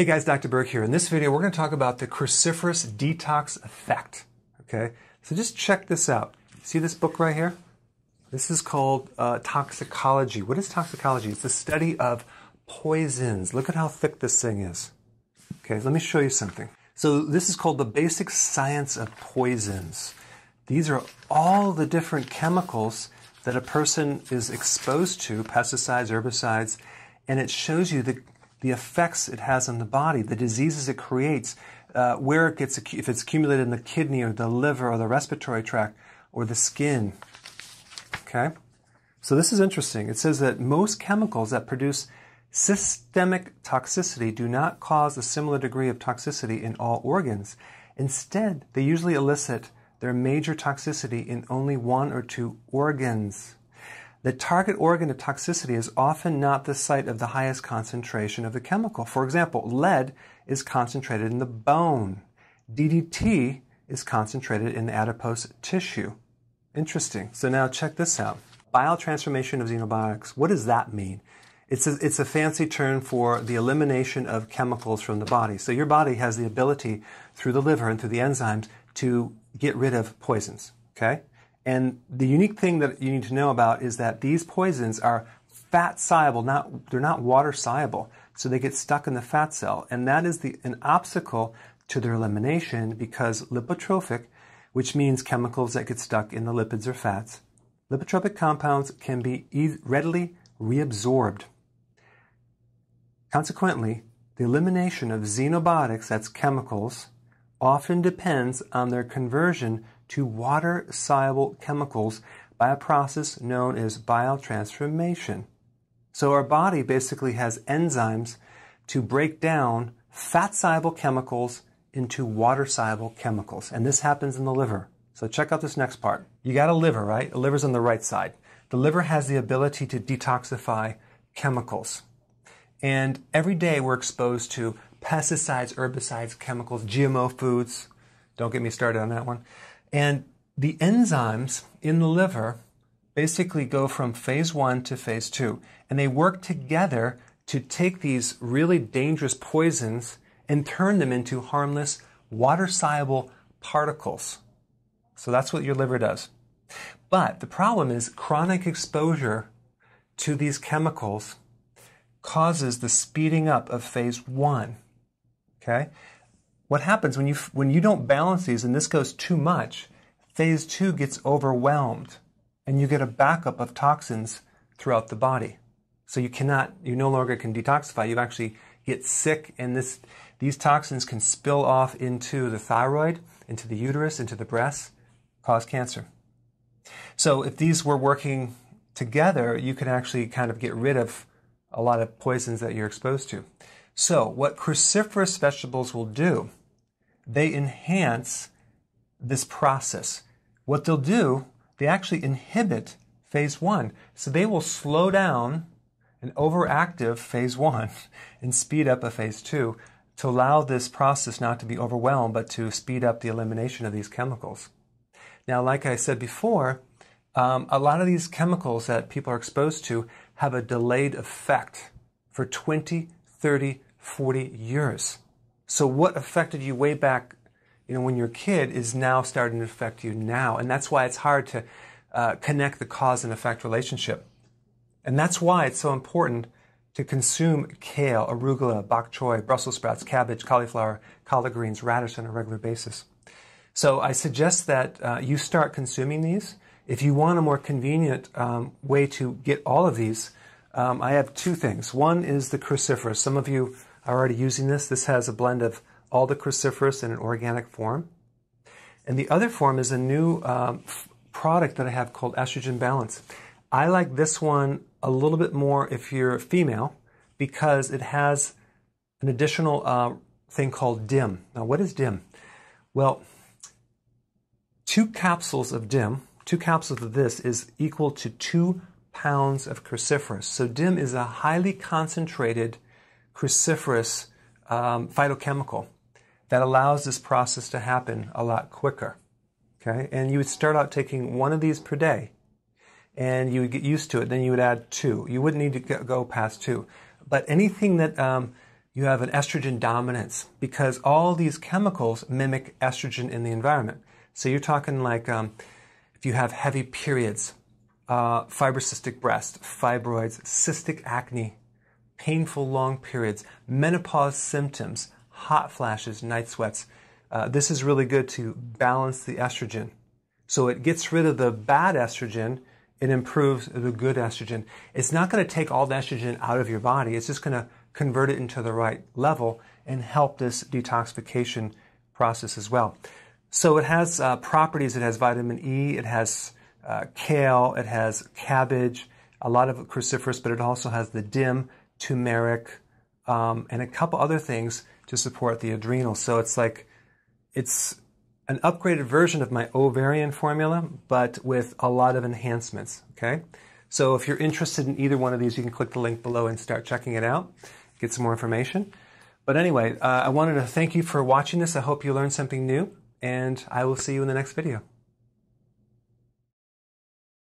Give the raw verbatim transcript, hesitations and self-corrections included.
Hey guys, Doctor Berg here. In this video, we're going to talk about the cruciferous detox effect. Okay, so just check this out. See this book right here? This is called uh, Toxicology. What is toxicology? It's the study of poisons. Look at how thick this thing is. Okay, let me show you something. So this is called The Basic Science of Poisons. These are all the different chemicals that a person is exposed to, pesticides, herbicides, and it shows you the the effects it has on the body, the diseases it creates, uh, where it gets, if it's accumulated in the kidney or the liver or the respiratory tract or the skin. Okay? So this is interesting. It says that most chemicals that produce systemic toxicity do not cause a similar degree of toxicity in all organs. Instead, they usually elicit their major toxicity in only one or two organs. The target organ of toxicity is often not the site of the highest concentration of the chemical. For example, lead is concentrated in the bone. D D T is concentrated in the adipose tissue. Interesting. So now check this out. Biotransformation of xenobiotics. What does that mean? It's a, it's a fancy term for the elimination of chemicals from the body. So your body has the ability through the liver and through the enzymes to get rid of poisons. Okay? And the unique thing that you need to know about is that these poisons are fat-soluble, not, they're not water-soluble, so they get stuck in the fat cell. And that is the, an obstacle to their elimination because lipotropic, which means chemicals that get stuck in the lipids or fats, lipotropic compounds can be e- readily reabsorbed. Consequently, the elimination of xenobiotics, that's chemicals, often depends on their conversion to water-soluble chemicals by a process known as biotransformation. So our body basically has enzymes to break down fat-soluble chemicals into water-soluble chemicals, and this happens in the liver. So check out this next part. You got a liver, right? The liver's on the right side. The liver has the ability to detoxify chemicals. And every day we're exposed to pesticides, herbicides, chemicals, G M O foods. Don't get me started on that one. And the enzymes in the liver basically go from phase one to phase two. And they work together to take these really dangerous poisons and turn them into harmless, water-soluble particles. So that's what your liver does. But the problem is chronic exposure to these chemicals causes the speeding up of phase one. Okay? What happens when you, when you don't balance these, and this goes too much, phase two gets overwhelmed, and you get a backup of toxins throughout the body. So you cannot, you no longer can detoxify. You actually get sick, and this, these toxins can spill off into the thyroid, into the uterus, into the breast, cause cancer. So if these were working together, you can actually kind of get rid of a lot of poisons that you're exposed to. So what cruciferous vegetables will do, they enhance this process. What they'll do, they actually inhibit phase one. So they will slow down an overactive phase one and speed up a phase two to allow this process not to be overwhelmed, but to speed up the elimination of these chemicals. Now, like I said before, um, a lot of these chemicals that people are exposed to have a delayed effect for twenty, thirty, forty years. So what affected you way back, you know, when you were a kid is now starting to affect you now. And that's why it's hard to uh, connect the cause and effect relationship. And that's why it's so important to consume kale, arugula, bok choy, Brussels sprouts, cabbage, cauliflower, collard greens, radish on a regular basis. So I suggest that uh, you start consuming these. If you want a more convenient um, way to get all of these, Um, I have two things. One is the cruciferous. Some of you are already using this. This has a blend of all the cruciferous in an organic form. And the other form is a new um, product that I have called Estrogen Balance. I like this one a little bit more if you're female because it has an additional uh, thing called D I M. Now, what is D I M? Well, two capsules of D I M, two capsules of this is equal to two pounds of cruciferous. So D I M is a highly concentrated cruciferous um, phytochemical that allows this process to happen a lot quicker. Okay, and you would start out taking one of these per day, and you would get used to it. Then you would add two. You wouldn't need to go past two. But anything that um, you have an estrogen dominance because all these chemicals mimic estrogen in the environment. So you're talking like um, if you have heavy periods, uh, fibrocystic breast, fibroids, cystic acne, painful long periods, menopause symptoms, hot flashes, night sweats. Uh, this is really good to balance the estrogen. So it gets rid of the bad estrogen. It improves the good estrogen. It's not going to take all the estrogen out of your body. It's just going to convert it into the right level and help this detoxification process as well. So it has uh, properties. It has vitamin E. It has uh, kale. It has cabbage, a lot of cruciferous, but it also has the D I M, turmeric, um, and a couple other things to support the adrenals. So it's like, it's an upgraded version of my ovarian formula, but with a lot of enhancements, okay? So if you're interested in either one of these, you can click the link below and start checking it out, get some more information. But anyway, uh, I wanted to thank you for watching this. I hope you learned something new, and I will see you in the next video.